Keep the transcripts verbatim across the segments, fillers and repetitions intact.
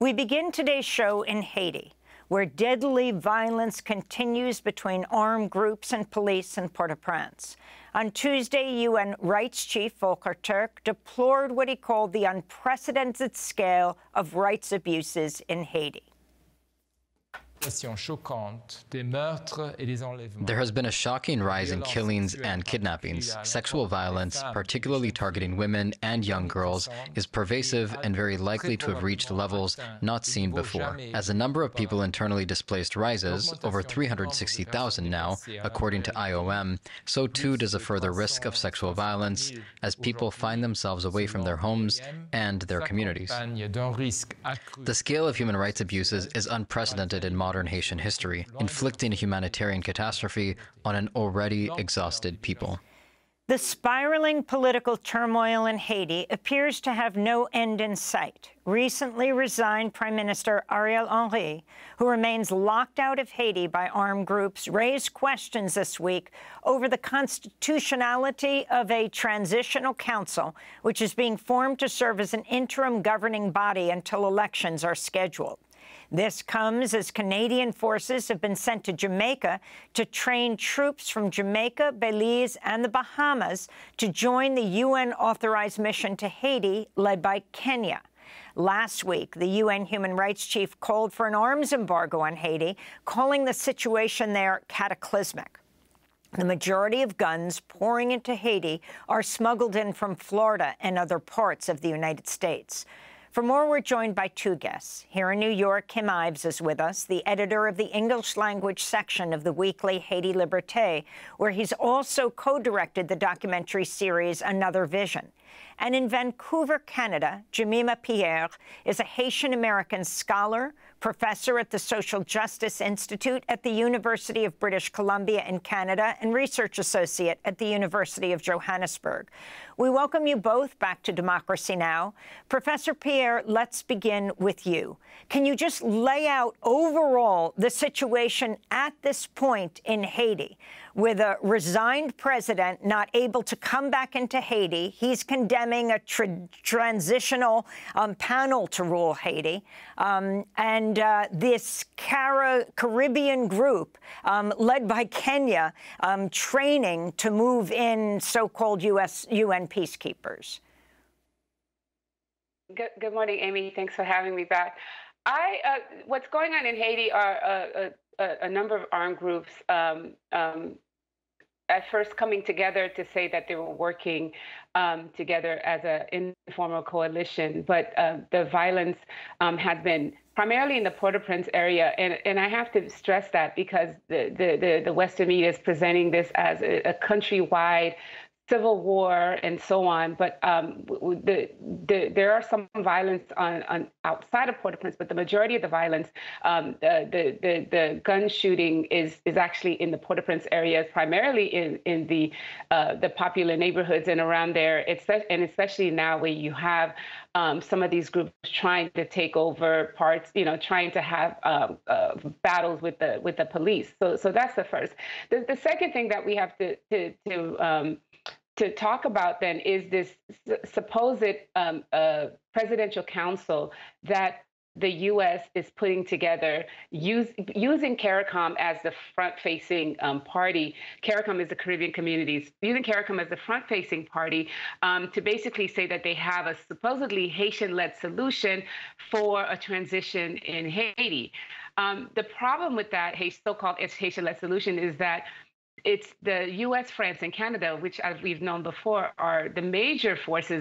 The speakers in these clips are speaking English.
We begin today's show in Haiti, where deadly violence continues between armed groups and police in Port-au-Prince. On Tuesday, U N Rights Chief Volker Turk deplored what he called the unprecedented scale of rights abuses in Haiti. There has been a shocking rise in killings and kidnappings. Sexual violence, particularly targeting women and young girls, is pervasive and very likely to have reached levels not seen before. As the number of people internally displaced rises, over three hundred sixty thousand now, according to I O M, so too does a further risk of sexual violence as people find themselves away from their homes and their communities. The scale of human rights abuses is unprecedented in modern modern Haitian history, inflicting a humanitarian catastrophe on an already exhausted people. The spiraling political turmoil in Haiti appears to have no end in sight. Recently resigned Prime Minister Ariel Henry, who remains locked out of Haiti by armed groups, raised questions this week over the constitutionality of a transitional council, which is being formed to serve as an interim governing body until elections are scheduled. This comes as Canadian forces have been sent to Jamaica to train troops from Jamaica, Belize and the Bahamas to join the U N-authorized mission to Haiti, led by Kenya. Last week, the U N human rights chief called for an arms embargo on Haiti, calling the situation there cataclysmic. The majority of guns pouring into Haiti are smuggled in from Florida and other parts of the United States. For more, we're joined by two guests. Here in New York, Kim Ives is with us, the editor of the English-language section of the weekly Haiti Liberté, where he's also co-directed the documentary series Another Vision. And in Vancouver, Canada, Jemima Pierre is a Haitian-American scholar, professor at the Social Justice Institute at the University of British Columbia in Canada, and research associate at the University of Johannesburg. We welcome you both back to Democracy Now! Professor Pierre, let's begin with you. Can you just lay out overall the situation at this point in Haiti, with a resigned president not able to come back into Haiti? He's condemning a tra transitional um, panel to rule Haiti. Um, and And uh, this Cara Caribbean group, um, led by Kenya, um, training to move in so-called U S U N peacekeepers. Good, good morning, Amy. Thanks for having me back. I, uh, what's going on in Haiti are a, a, a number of armed groups um, um, at first coming together to say that they were working um, together as an informal coalition, but uh, the violence um, has been primarily in the Port-au-Prince area, and, and I have to stress that because the, the, the Western media is presenting this as a, a countrywide civil war and so on, but um, the, the, there are some violence on, on outside of Port-au-Prince, but the majority of the violence, um, the, the, the, the gun shooting is, is actually in the Port-au-Prince area, primarily in, in the, uh, the popular neighborhoods and around there, and especially now where you have Um, some of these groups trying to take over parts, you know, trying to have uh, uh, battles with the with the police. So, so that's the first. The, the second thing that we have to to to, um, to talk about then is this supposed um, uh, presidential council that the U S is putting together, use, using CARICOM as the front-facing um, party. CARICOM is the Caribbean Communities. Using CARICOM as the front-facing party um, to basically say that they have a supposedly Haitian-led solution for a transition in Haiti. Um, the problem with that so-called Haitian-led solution is that it's the U S, France, and Canada, which, as we've known before, are the major forces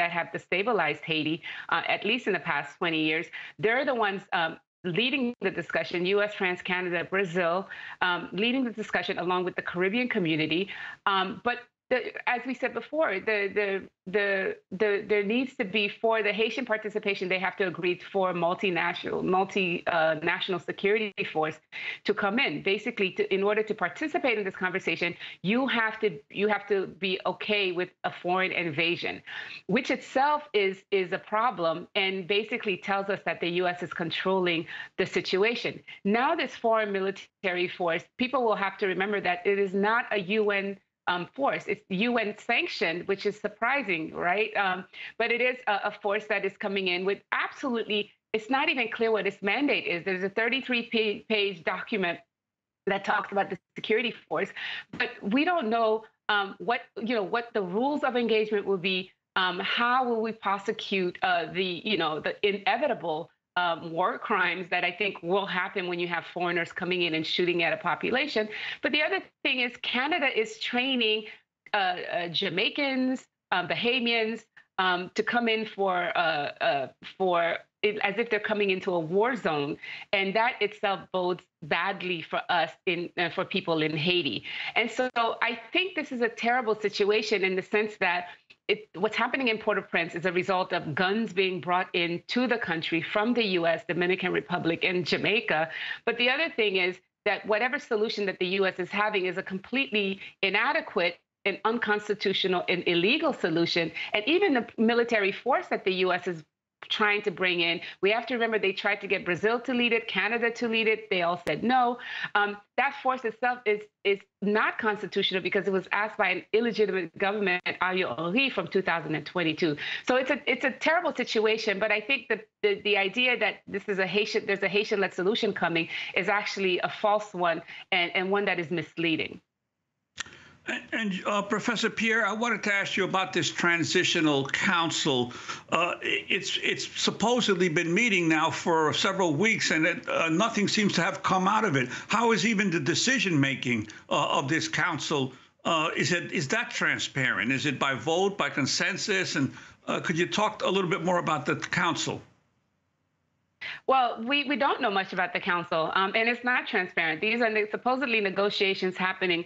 that have destabilized Haiti, uh, at least in the past twenty years. They're the ones um, leading the discussion, U S, France, Canada, Brazil, um, leading the discussion along with the Caribbean community. Um, but the, as we said before, the, the, the, the, there needs to be, for the Haitian participation, they have to agree for multinational, multinational uh, security force to come in. Basically, to, in order to participate in this conversation, you have to you have to be okay with a foreign invasion, which itself is is a problem and basically tells us that the U S is controlling the situation. Now, this foreign military force, people will have to remember that it is not a U N Um, force. It's U N sanctioned, which is surprising, right? Um, but it is a, a force that is coming in with absolutely it's not even clear what its mandate is. There's a thirty-three page document that talks about the security force, but we don't know um, what, you know, what the rules of engagement will be. Um, how will we prosecute uh, the, you know, the inevitable um, war crimes that I think will happen when you have foreigners coming in and shooting at a population? But the other thing is, Canada is training uh, uh, Jamaicans, um, Bahamians um, to come in for uh, uh, for it, as if they're coming into a war zone, and that itself bodes badly for us in uh, for people in Haiti. And so I think this is a terrible situation in the sense that. It, what's happening in Port-au-Prince is a result of guns being brought into the country from the U S, Dominican Republic, and Jamaica. But the other thing is that whatever solution that the U S is having is a completely inadequate and unconstitutional and illegal solution. And even the military force that the U S is trying to bring in, we have to remember they tried to get Brazil to lead it, Canada to lead it. They all said no. Um, that force itself is is not constitutional because it was asked by an illegitimate government, Ariel Henry, from two thousand twenty-two. So it's a it's a terrible situation. But I think that the the idea that this is a Haitian there's a Haitian-led solution coming is actually a false one and and one that is misleading. And, and uh, Professor Pierre, I wanted to ask you about this transitional council. Uh, it's it's supposedly been meeting now for several weeks, and it, uh, nothing seems to have come out of it. How is even the decision making uh, of this council? Uh, is it is that transparent? Is it by vote, by consensus? And uh, could you talk a little bit more about the council? Well, we, we don't know much about the council, um, and it's not transparent. These are supposedly negotiations happening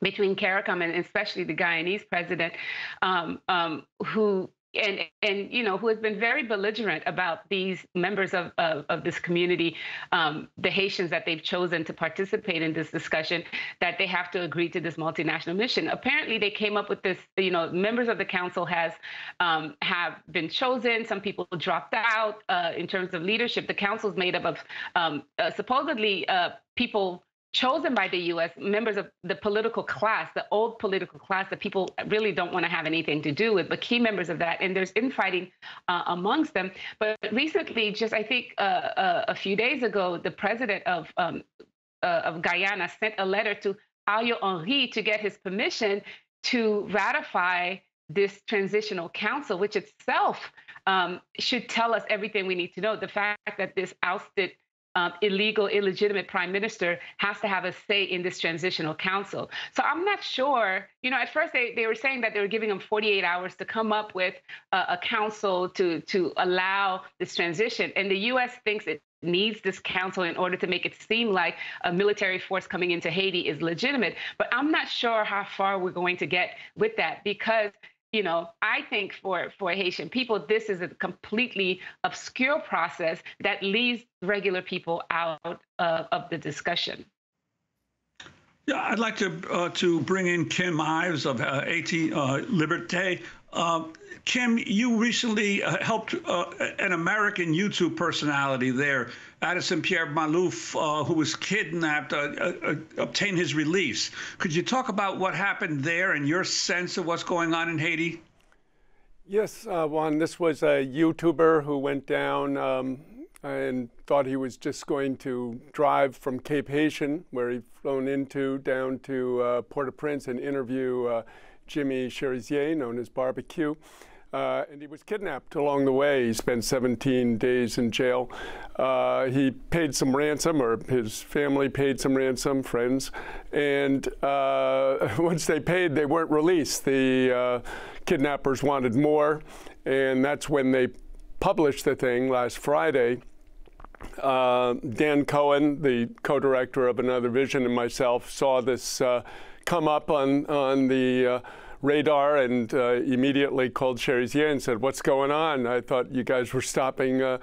between CARICOM and especially the Guyanese president, um, um, who and and you know who has been very belligerent about these members of of, of this community, um, the Haitians that they've chosen to participate in this discussion, that they have to agree to this multinational mission. Apparently, they came up with this. You know, members of the council has um, have been chosen. Some people dropped out uh, in terms of leadership. The council's made up of um, uh, supposedly uh, people chosen by the U S, members of the political class, the old political class that people really don't want to have anything to do with, but key members of that. And there's infighting uh, amongst them. But recently, just I think uh, uh, a few days ago, the president of, um, uh, of Guyana sent a letter to Ariel Henry to get his permission to ratify this transitional council, which itself um, should tell us everything we need to know. The fact that this ousted Um, illegal, illegitimate prime minister has to have a say in this transitional council. So I'm not sure, you know, at first they, they were saying that they were giving them forty-eight hours to come up with uh, a council to, to allow this transition. And the U S thinks it needs this council in order to make it seem like a military force coming into Haiti is legitimate. But I'm not sure how far we're going to get with that because you know, I think for, for Haitian people, this is a completely obscure process that leaves regular people out uh, of the discussion. Yeah, I'd like to uh, to bring in Kim Ives of uh, Haiti uh, Liberté. Uh, Kim, you recently uh, helped uh, an American YouTube personality there, Addison Pierre Malouf, uh, who was kidnapped, uh, uh, obtain his release. Could you talk about what happened there and your sense of what's going on in Haiti? Yes, uh, Juan, this was a YouTuber who went down um, and thought he was just going to drive from Cape Haitian, where he'd flown into, down to uh, Port-au-Prince and interview uh, Jimmy Chérizier, known as Barbecue, uh, and he was kidnapped along the way. He spent seventeen days in jail. Uh, he paid some ransom, or his family paid some ransom, friends, and uh, once they paid, they weren't released. The uh, kidnappers wanted more, and that's when they published the thing last Friday. Uh, Dan Cohen, the co-director of Another Vision, and myself saw this uh, come up on, on the uh, radar and uh, immediately called Chérizier and said, "What's going on? I thought you guys were stopping, uh,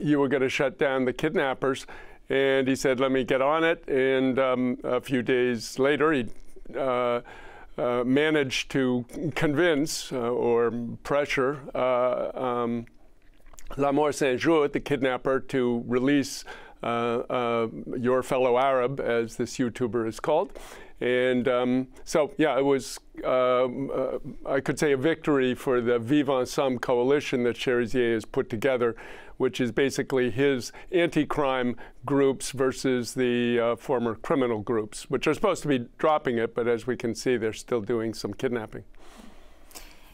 you were going to shut down the kidnappers." And he said, "Let me get on it." And um, a few days later, he uh, uh, managed to convince uh, or pressure uh, um, Lamor Saint Jou, the kidnapper, to release uh, uh, your fellow Arab, as this YouTuber is called. And um, so, yeah, it was, uh, uh, I could say, a victory for the Viv Ansanm coalition that Chérizier has put together, which is basically his anti-crime groups versus the uh, former criminal groups, which are supposed to be dropping it, but as we can see, they're still doing some kidnapping.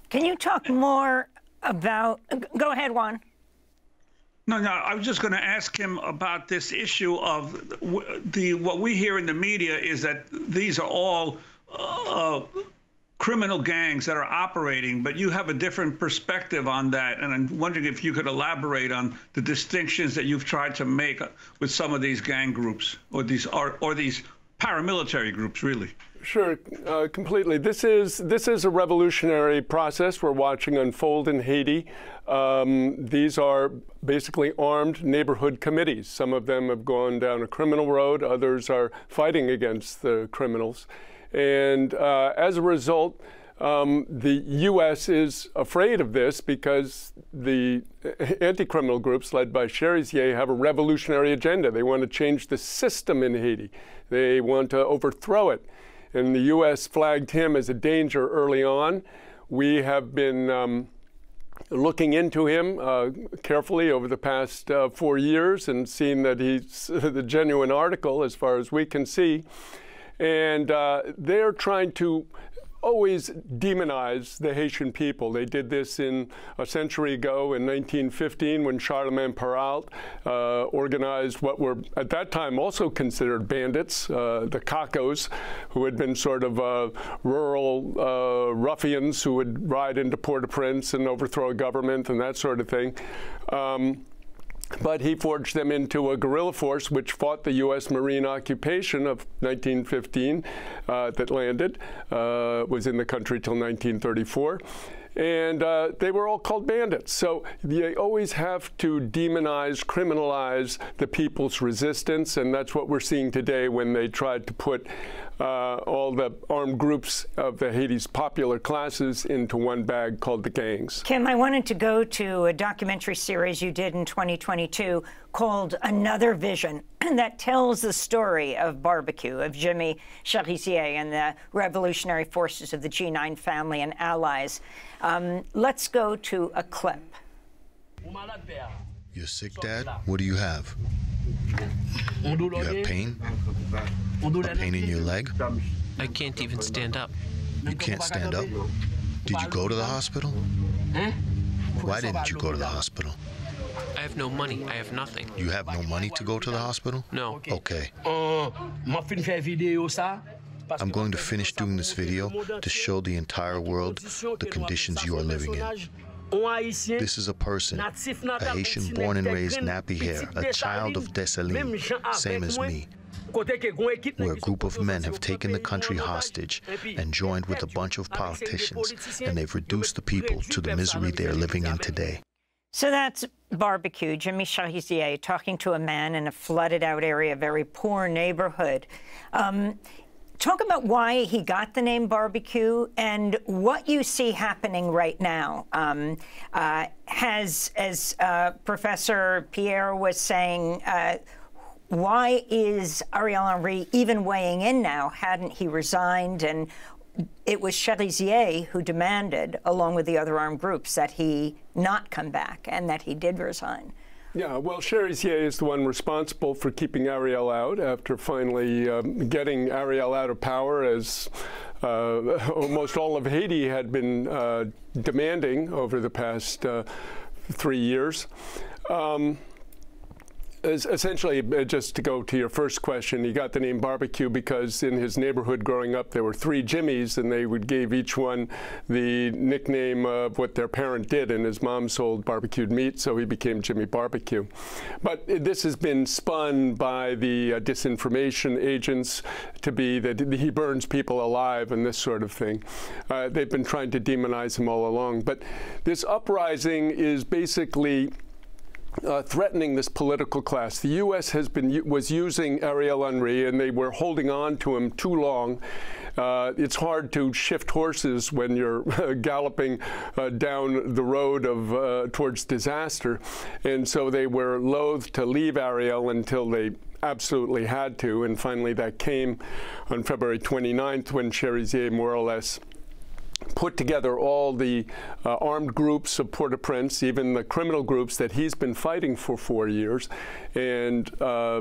Can you talk more about, go ahead, Juan. No, no, I was just going to ask him about this issue of the, what we hear in the media is that these are all uh, criminal gangs that are operating, but you have a different perspective on that. And I'm wondering if you could elaborate on the distinctions that you've tried to make with some of these gang groups or these or, or these paramilitary groups, really. Sure, uh, completely. This is this is a revolutionary process we're watching unfold in Haiti. Um, these are basically armed neighborhood committees. Some of them have gone down a criminal road. Others are fighting against the criminals. And uh, as a result, um, the U S is afraid of this because the anti-criminal groups led by Chérizier have a revolutionary agenda. They want to change the system in Haiti. They want to overthrow it. And the U S flagged him as a danger early on. We have been um, looking into him uh, carefully over the past uh, four years and seen that he's the genuine article as far as we can see. And uh, they're trying to always demonize the Haitian people. They did this in a century ago in nineteen fifteen when Charlemagne Peralt uh, organized what were at that time also considered bandits, uh, the Cacos, who had been sort of uh, rural uh, ruffians who would ride into Port-au-Prince and overthrow a government and that sort of thing. Um, But he forged them into a guerrilla force which fought the U S Marine occupation of nineteen fifteen uh, that landed, uh, was in the country till nineteen thirty-four. And uh, they were all called bandits. So they always have to demonize, criminalize the people's resistance. And that's what we're seeing today when they tried to put uh, all the armed groups of the Haiti's popular classes into one bag called the gangs. Kim, I wanted to go to a documentary series you did in twenty twenty-two called Another Vision, and that tells the story of Barbecue, of Jimmy Chérizier and the revolutionary forces of the G nine family and allies. Um, let's go to a clip. You're sick, Dad? What do you have? You have pain? A pain in your leg? I can't even stand up. You can't stand up? Did you go to the hospital? Eh? Why didn't you go to the hospital? I have no money. I have nothing. You have no money to go to the hospital? No. Okay. I'm going to finish doing this video to show the entire world the conditions you are living in. This is a person, a Haitian born and raised, nappy hair, a child of Dessalines, same as me, where a group of men have taken the country hostage and joined with a bunch of politicians, and they've reduced the people to the misery they are living in today. So that's Barbecue, Jimmy Chérizier, talking to a man in a flooded-out area, very poor neighborhood. Um, talk about why he got the name Barbecue and what you see happening right now. Um, uh, has, as uh, Professor Pierre was saying, uh, why is Ariel Henry even weighing in now? Hadn't he resigned? And it was Chérizier who demanded, along with the other armed groups, that he not come back and that he did resign. Yeah, well, Chérizier is the one responsible for keeping Ariel out after finally um, getting Ariel out of power, as uh, almost all of Haiti had been uh, demanding over the past uh, three years. Um, Essentially, just to go to your first question, he got the name Barbecue because in his neighborhood growing up, there were three Jimmys, and they would give each one the nickname of what their parent did, and his mom sold barbecued meat, so he became Jimmy Barbecue. But this has been spun by the uh, disinformation agents to be that he burns people alive and this sort of thing. Uh, they've been trying to demonize him all along. But this uprising is basically Uh, threatening this political class. The U S has been was using Ariel Henry, and they were holding on to him too long. Uh, it's hard to shift horses when you're uh, galloping uh, down the road of uh, towards disaster, and so they were loath to leave Ariel until they absolutely had to. And finally, that came on February twenty-ninth when Chérizier more or less put together all the uh, armed groups of Port-au-Prince, even the criminal groups that he's been fighting for four years, and uh,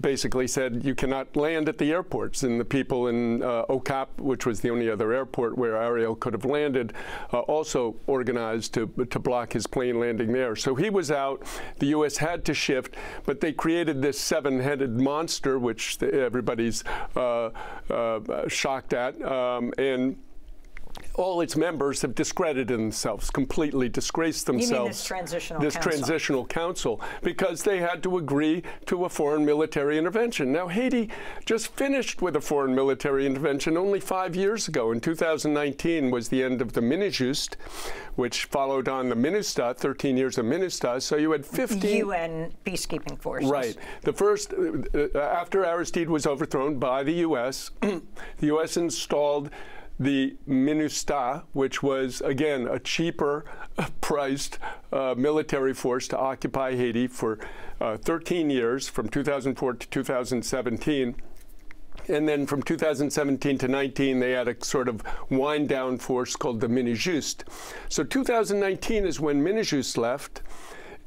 basically said, you cannot land at the airports. And the people in uh, O C A P, which was the only other airport where Ariel could have landed, uh, also organized to, to block his plane landing there. So he was out. The U S had to shift, but they created this seven-headed monster, which the, everybody's uh, uh, shocked at, um, and all its members have discredited themselves, completely disgraced themselves. You mean this transitional this council. transitional council, because they had to agree to a foreign military intervention. Now, Haiti just finished with a foreign military intervention only five years ago. In two thousand nineteen was the end of the MINUJUSTH, which followed on the MINUSTAH, thirteen years of MINUSTAH. So you had fifteen U N peacekeeping forces. Right. The first, uh, after Aristide was overthrown by the U S, the U S installed the MINUSTAH, which was, again, a cheaper-priced uh, military force to occupy Haiti for uh, thirteen years, from two thousand four to two thousand seventeen. And then from two thousand seventeen to nineteen, they had a sort of wind-down force called the MINUJUSTH. So two thousand nineteen is when MINUJUSTH left.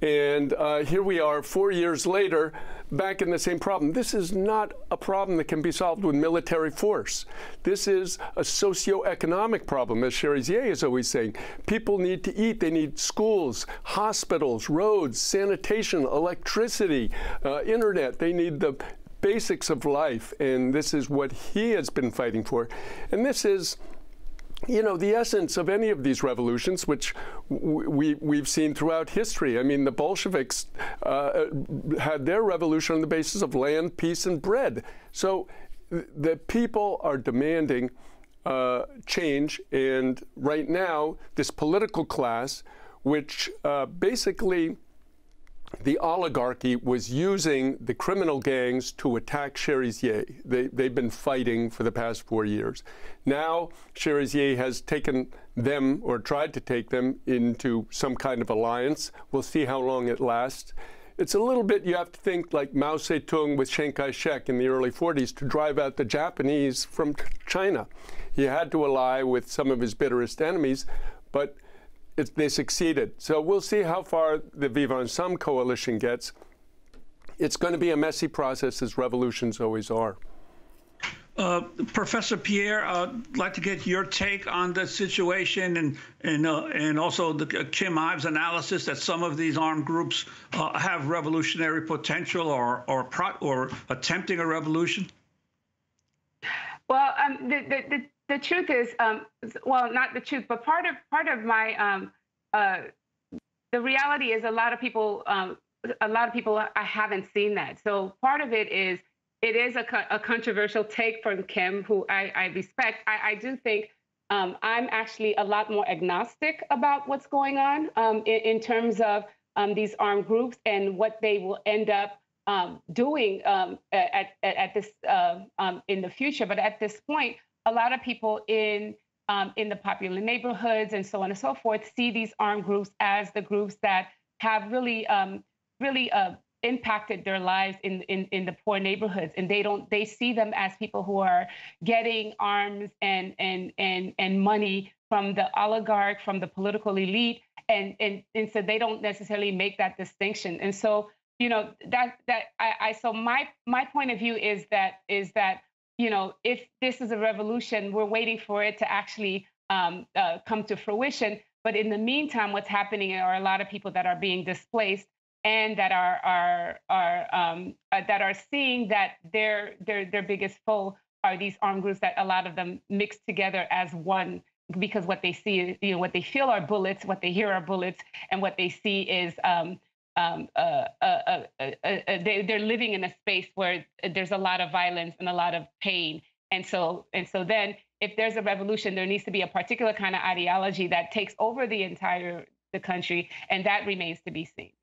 And uh, here we are, four years later, back in the same problem. This is not a problem that can be solved with military force. This is a socioeconomic problem, as Chérizier is always saying. People need to eat. They need schools, hospitals, roads, sanitation, electricity, uh, internet. They need the basics of life. And this is what he has been fighting for. And this is, you know, the essence of any of these revolutions, which w we, we've seen throughout history. I mean, the Bolsheviks uh, had their revolution on the basis of land, peace, and bread. So th the people are demanding uh, change. And right now, this political class, which uh, basically the oligarchy was using the criminal gangs to attack Chérizier. They, they've been fighting for the past four years. Now Chérizier has taken them, or tried to take them, into some kind of alliance. We'll see how long it lasts. It's a little bit, you have to think like Mao Zedong with Chiang Kai-shek in the early forties to drive out the Japanese from China. He had to ally with some of his bitterest enemies, but It, they succeeded. So we'll see how far the Viv Ansanm coalition gets. It's going to be a messy process, as revolutions always are. Uh, Professor Pierre, uh, I'd like to get your take on the situation and and, uh, and also the uh, Kim Ives analysis that some of these armed groups uh, have revolutionary potential or or, pro or attempting a revolution. Well, um, the, the, the The truth is, um, well, not the truth, but part of part of my um, uh, the reality is a lot of people, um, a lot of people, I haven't seen that. So part of it is it is a, co a controversial take from Kim, who I, I respect. I, I do think um, I'm actually a lot more agnostic about what's going on um, in, in terms of um, these armed groups and what they will end up um, doing um, at, at at this uh, um, in the future. But at this point, a lot of people in um, in the popular neighborhoods and so on and so forth see these armed groups as the groups that have really, um, really uh, impacted their lives in, in in the poor neighborhoods, and they don't they see them as people who are getting arms and and and and money from the oligarch, from the political elite, and and and so they don't necessarily make that distinction. And so you know that that I, I so my my point of view is that is that. You know, if this is a revolution, we're waiting for it to actually um, uh, come to fruition. But in the meantime, what's happening are a lot of people that are being displaced and that are are are um, uh, that are seeing that their their their biggest foe are these armed groups that a lot of them mix together as one, because what they see, you know, what they feel are bullets, what they hear are bullets, and what they see is. Um, Um, uh, uh, uh, uh, uh, they, they're living in a space where there's a lot of violence and a lot of pain. And so and so then if there's a revolution, there needs to be a particular kind of ideology that takes over the entire the country. And that remains to be seen.